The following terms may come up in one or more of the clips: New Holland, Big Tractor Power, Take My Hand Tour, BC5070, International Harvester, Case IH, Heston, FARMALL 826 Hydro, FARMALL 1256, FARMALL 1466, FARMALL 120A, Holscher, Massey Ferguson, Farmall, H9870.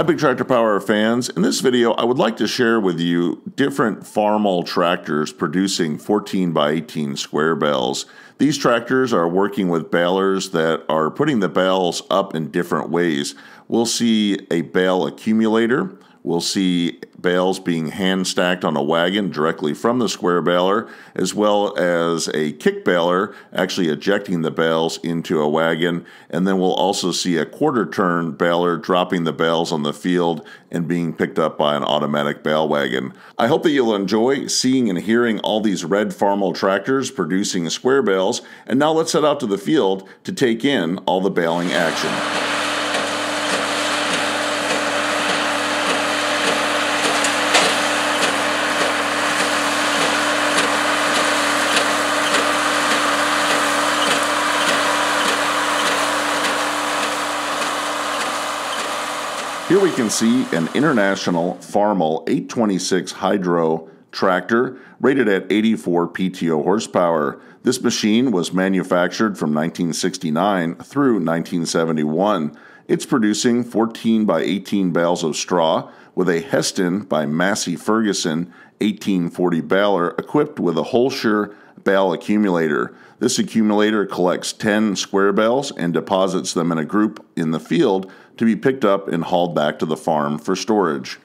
Hi, Big Tractor Power fans. In this video, I would like to share with you different Farmall tractors producing 14 by 18 square bales. These tractors are working with balers that are putting the bales up in different ways. We'll see a bale accumulator. We'll see bales being hand stacked on a wagon directly from the square baler, as well as a kick baler actually ejecting the bales into a wagon. And then we'll also see a quarter turn baler dropping the bales on the field and being picked up by an automatic bale wagon. I hope that you'll enjoy seeing and hearing all these red Farmall tractors producing square bales. And now let's head out to the field to take in all the baling action. Here we can see an International FARMALL 826 Hydro tractor rated at 84 PTO horsepower. This machine was manufactured from 1969 through 1971. It's producing 14 by 18 bales of straw with a Heston by Massey Ferguson 1840 baler equipped with a Holscher bale accumulator. This accumulator collects 10 square bales and deposits them in a group in the field to be picked up and hauled back to the farm for storage.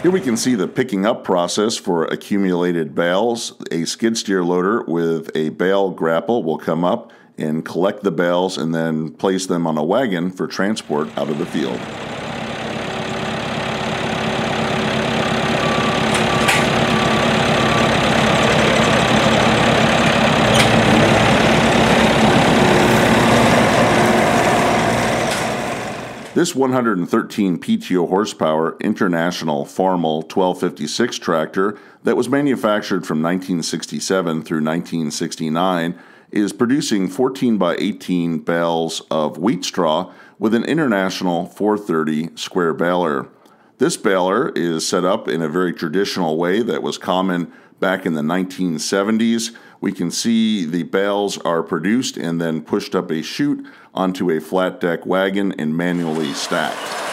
Here we can see the picking up process for accumulated bales. A skid steer loader with a bale grapple will come up and collect the bales and then place them on a wagon for transport out of the field. This 113 PTO horsepower International FARMALL 1256 tractor that was manufactured from 1967 through 1969 is producing 14 by 18 bales of wheat straw with an International 430 square baler. This baler is set up in a very traditional way that was common back in the 1970s. We can see the bales are produced and then pushed up a chute onto a flat deck wagon and manually stacked.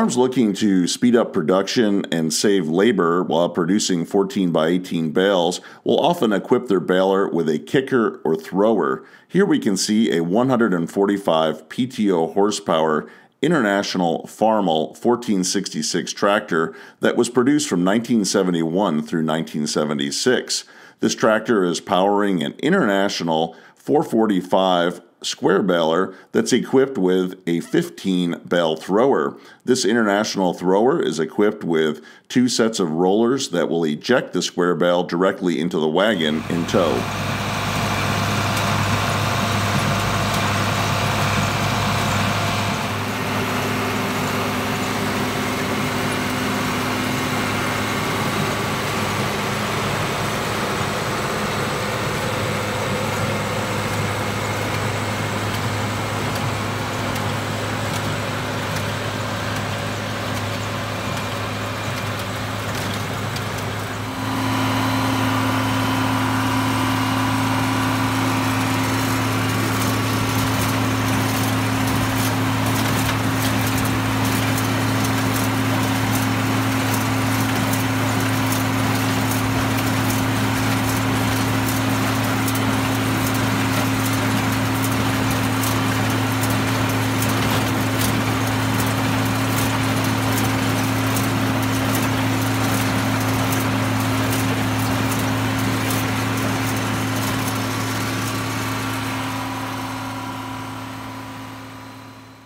farms looking to speed up production and save labor while producing 14 by 18 bales will often equip their baler with a kicker or thrower. Here we can see a 145 PTO horsepower International FARMALL 1466 tractor that was produced from 1971 through 1976. This tractor is powering an International 445 square baler that's equipped with a 15 bale thrower. This International thrower is equipped with two sets of rollers that will eject the square bale directly into the wagon in tow.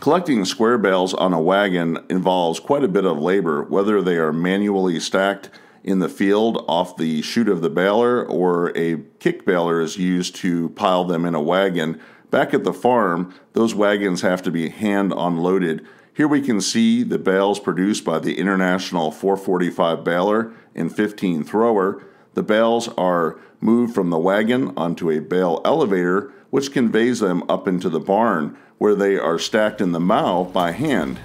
Collecting square bales on a wagon involves quite a bit of labor, whether they are manually stacked in the field off the chute of the baler or a kick baler is used to pile them in a wagon. Back at the farm, those wagons have to be hand unloaded. Here we can see the bales produced by the International 445 baler and 15 thrower. The bales are moved from the wagon onto a bale elevator, which conveys them up into the barn, where they are stacked in the mow by hand.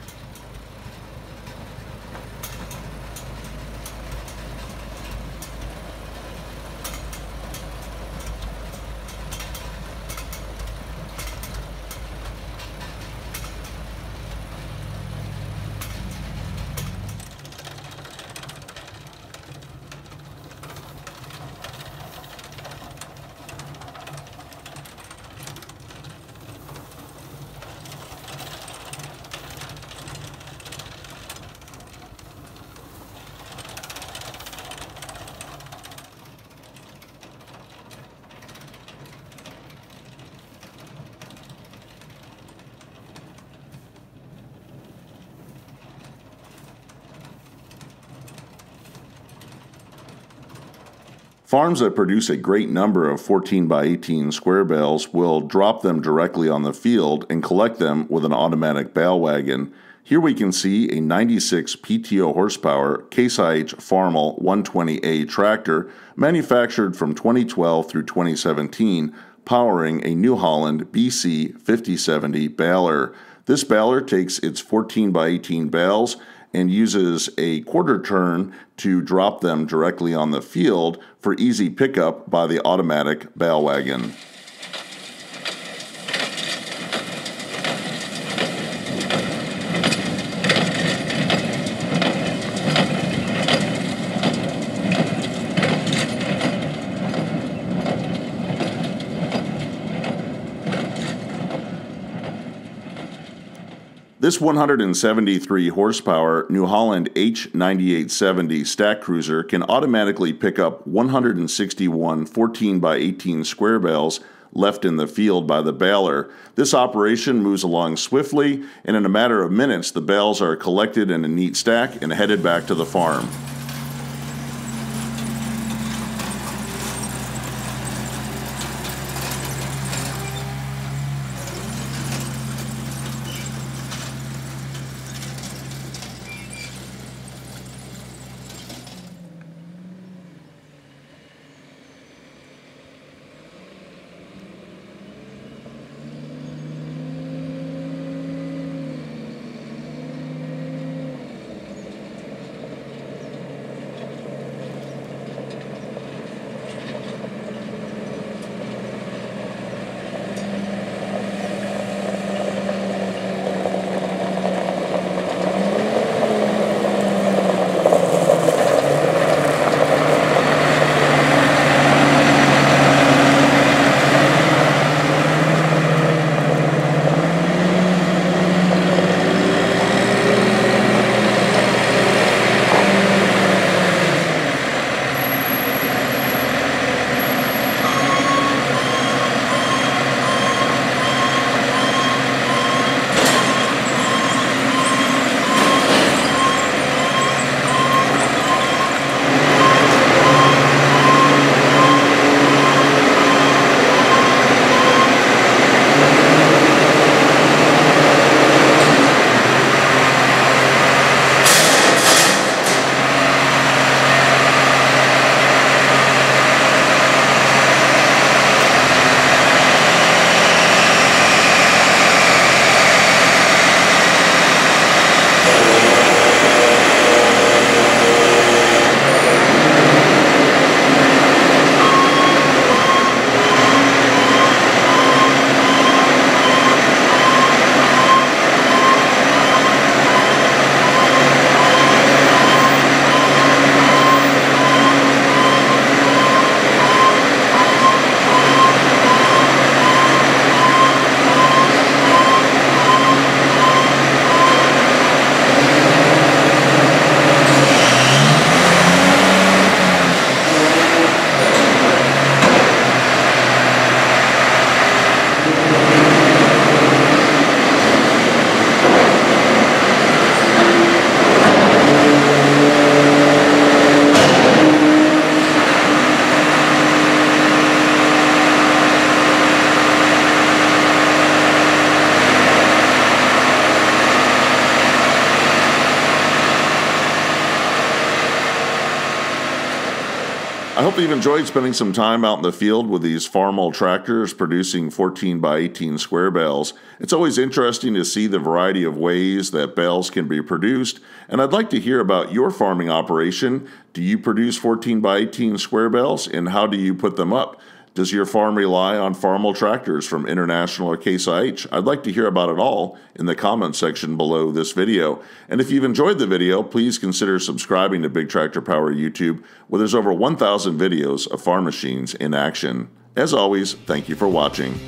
Farms that produce a great number of 14 by 18 square bales will drop them directly on the field and collect them with an automatic bale wagon. Here we can see a 96 PTO horsepower Case IH FARMALL 120A tractor manufactured from 2012 through 2017, powering a New Holland BC5070 baler. This baler takes its 14 by 18 bales and uses a quarter turn to drop them directly on the field for easy pickup by the automatic bale wagon. This 173 horsepower New Holland H9870 stack cruiser can automatically pick up 161 14 by 18 square bales left in the field by the baler. This operation moves along swiftly, and in a matter of minutes the bales are collected in a neat stack and headed back to the farm. I hope you've enjoyed spending some time out in the field with these Farmall tractors producing 14 by 18 square bales. It's always interesting to see the variety of ways that bales can be produced, and I'd like to hear about your farming operation. Do you produce 14 by 18 square bales, and how do you put them up? Does your farm rely on Farmall tractors from International or Case IH? I'd like to hear about it all in the comments section below this video. And if you've enjoyed the video, please consider subscribing to Big Tractor Power YouTube, where there's over 1,000 videos of farm machines in action. As always, thank you for watching.